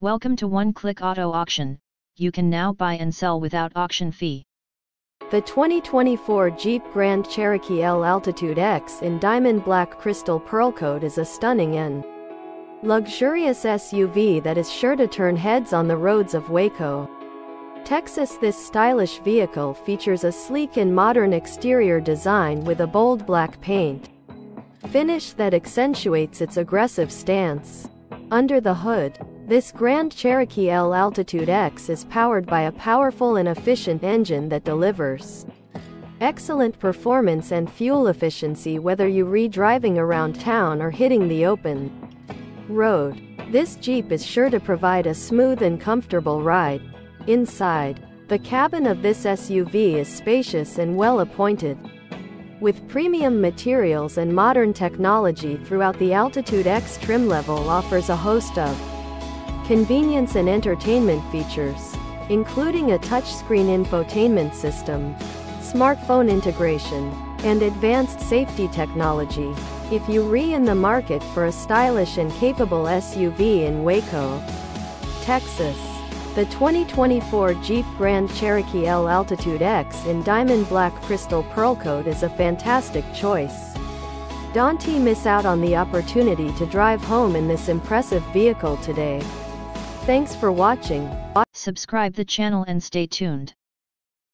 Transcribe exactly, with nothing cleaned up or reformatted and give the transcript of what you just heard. Welcome to One Click Auto Auction. You can now buy and sell without auction fee. The twenty twenty-four Jeep Grand Cherokee L Altitude X in Diamond Black Crystal Pearlcoat is a stunning and luxurious S U V that is sure to turn heads on the roads of Waco, Texas. This stylish vehicle features a sleek and modern exterior design with a bold black paint finish that accentuates its aggressive stance. Under the hood, this Grand Cherokee L Altitude X is powered by a powerful and efficient engine that delivers excellent performance and fuel efficiency whether you are driving around town or hitting the open road. This Jeep is sure to provide a smooth and comfortable ride. Inside, the cabin of this S U V is spacious and well appointed. With premium materials and modern technology throughout, the Altitude X trim level offers a host of convenience and entertainment features, including a touchscreen infotainment system, smartphone integration, and advanced safety technology. If you're in the market for a stylish and capable S U V in Waco, Texas, the twenty twenty-four Jeep Grand Cherokee L Altitude X in Diamond Black Crystal Pearlcoat is a fantastic choice. Don't miss out on the opportunity to drive home in this impressive vehicle today. Thanks for watching. Subscribe the channel and stay tuned.